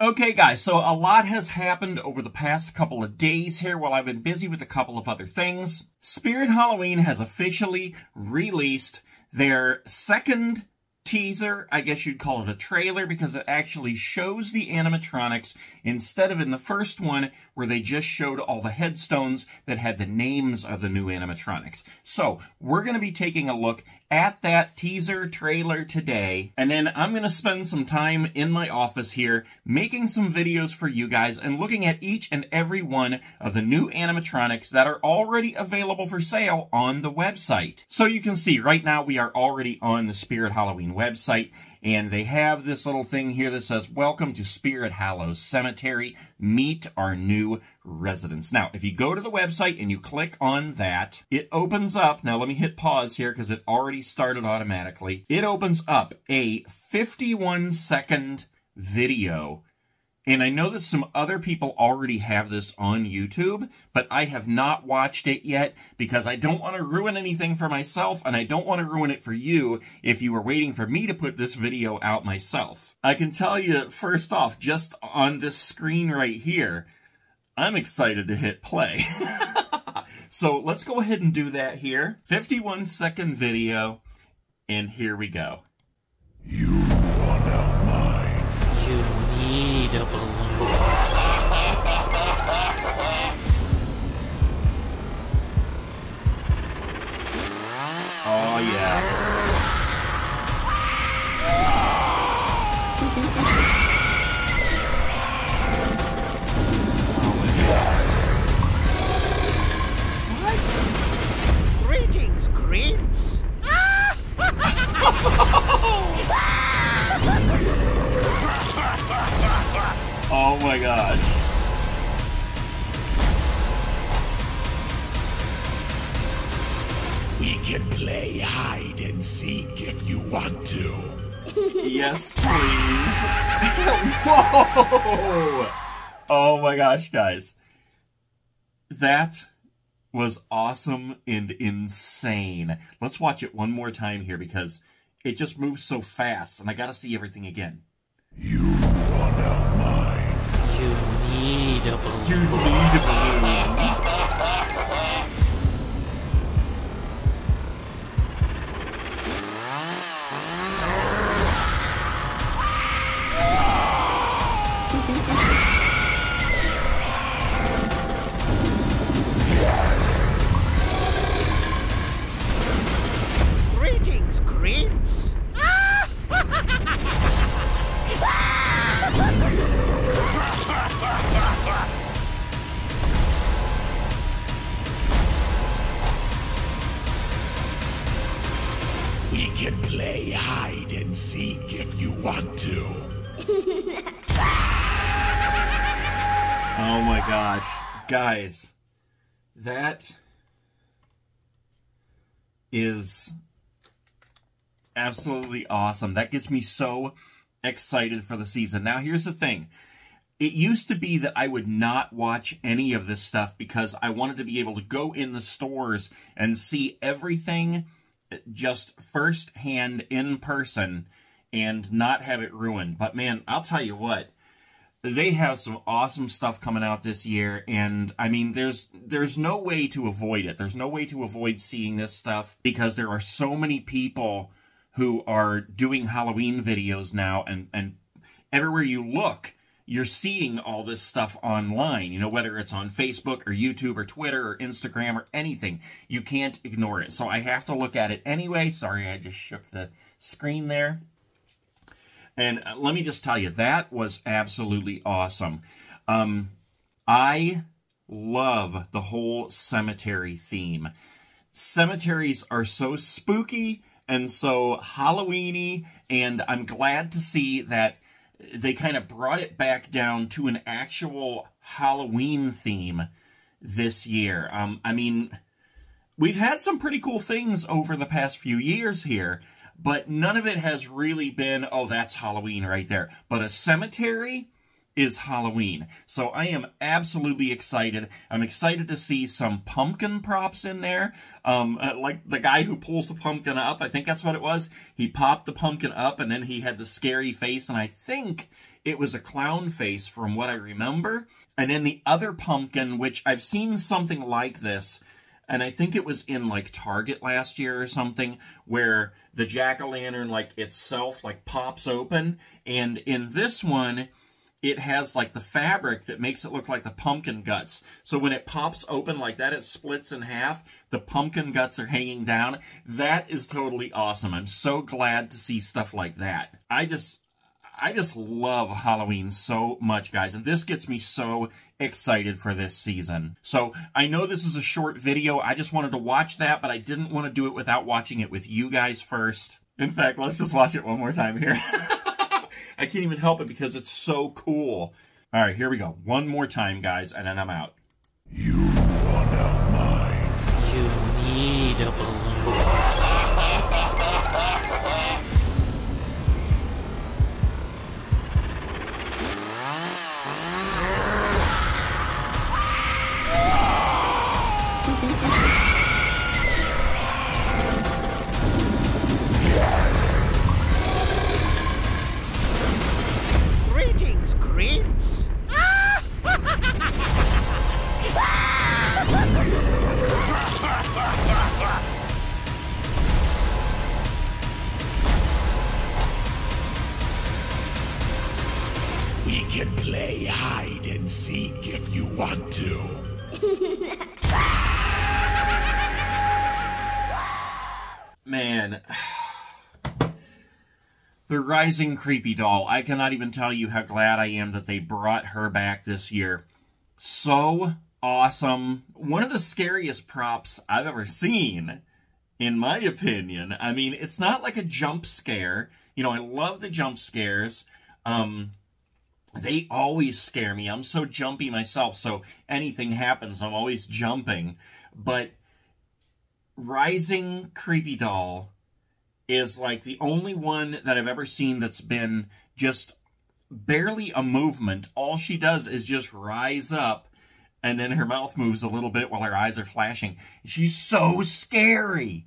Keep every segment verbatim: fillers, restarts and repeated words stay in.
Okay guys, so a lot has happened over the past couple of days here while I've been busy with a couple of other things. Spirit Halloween has officially released their second teaser. I guess you'd call it a trailer because it actually shows the animatronics instead of in the first one where they just showed all the headstones that had the names of the new animatronics. So we're going to be taking a look at that teaser trailer today, and then I'm going to spend some time in my office here making some videos for you guys and looking at each and every one of the new animatronics that are already available for sale on the website. So you can see right now we are already on the Spirit Halloween website, and they have this little thing here that says, "Welcome to Spirit Hallows Cemetery. Meet our new residents." Now, if you go to the website and you click on that, it opens up. Now, let me hit pause here because it already started automatically. It opens up a fifty-one second video. And I know that some other people already have this on YouTube, but I have not watched it yet because I don't want to ruin anything for myself, and I don't want to ruin it for you if you were waiting for me to put this video out myself. I can tell you, first off, just on this screen right here, I'm excited to hit play. So let's go ahead and do that here. fifty-one second video, and here we go. You are now mine. You need a balloon. Oh, yeah. Creeps. Oh my god. We can play hide and seek if you want to. Yes, please. Whoa! Oh my gosh, guys. That was awesome and insane. Let's watch it one more time here because it just moves so fast and I gotta see everything again. You are now mine. You need a balloon. You need a balloon. We can play hide and seek if you want to. Oh my gosh. Guys, that is absolutely awesome. That gets me so excited for the season. Now, here's the thing. It used to be that I would not watch any of this stuff because I wanted to be able to go in the stores and see everything just firsthand in person and not have it ruined. But man, I'll tell you what, they have some awesome stuff coming out this year, and I mean, there's there's no way to avoid it. There's no way to avoid seeing this stuff because there are so many people who are doing Halloween videos now, and, and everywhere you look, you're seeing all this stuff online, you know, whether it's on Facebook or YouTube or Twitter or Instagram or anything. You can't ignore it. So I have to look at it anyway. Sorry, I just shook the screen there. And let me just tell you, that was absolutely awesome. Um, I love the whole cemetery theme. Cemeteries are so spooky and so Halloween-y, and I'm glad to see that they kind of brought it back down to an actual Halloween theme this year. Um, I mean, we've had some pretty cool things over the past few years here, but none of it has really been, oh, that's Halloween right there. But a cemetery is Halloween. So I am absolutely excited. I'm excited to see some pumpkin props in there. Um, like the guy who pulls the pumpkin up, I think that's what it was. He popped the pumpkin up and then he had the scary face, and I think it was a clown face from what I remember. And then the other pumpkin, which I've seen something like this, and I think it was in, like, Target last year or something, where the jack-o'-lantern, like, itself, like, pops open. And in this one, it has, like, the fabric that makes it look like the pumpkin guts. So when it pops open like that, it splits in half. The pumpkin guts are hanging down. That is totally awesome. I'm so glad to see stuff like that. I just... I just love Halloween so much, guys, and this gets me so excited for this season. So I know this is a short video. I just wanted to watch that, but I didn't want to do it without watching it with you guys first. In fact, let's just watch it one more time here. I can't even help it because it's so cool. All right, here we go. One more time, guys, and then I'm out. You are not mine. You need a balloon. We can play hide and seek if you want to. Man. The Rising Creepy Doll. I cannot even tell you how glad I am that they brought her back this year. So awesome. One of the scariest props I've ever seen, in my opinion. I mean, it's not like a jump scare. You know, I love the jump scares. Um... They always scare me. I'm so jumpy myself, so anything happens, I'm always jumping. But Rising Creepy Doll is like the only one that I've ever seen that's been just barely a movement. All she does is just rise up, and then her mouth moves a little bit while her eyes are flashing. She's so scary!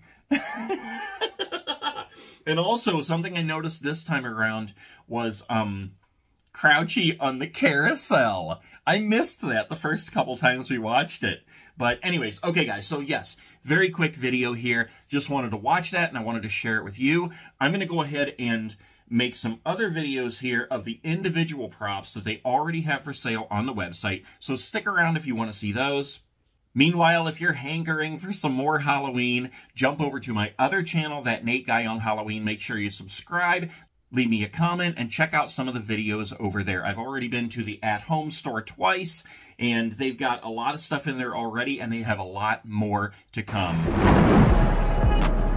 And also, something I noticed this time around was, um... Crouchy on the Carousel. I missed that the first couple times we watched it. But anyways, okay guys, so yes, very quick video here. Just wanted to watch that and I wanted to share it with you. I'm going to go ahead and make some other videos here of the individual props that they already have for sale on the website. So stick around if you want to see those. Meanwhile, if you're hankering for some more Halloween, jump over to my other channel, That Nate Guy on Halloween. Make sure you subscribe. Leave me a comment and check out some of the videos over there. I've already been to the At Home store twice, and they've got a lot of stuff in there already, and they have a lot more to come.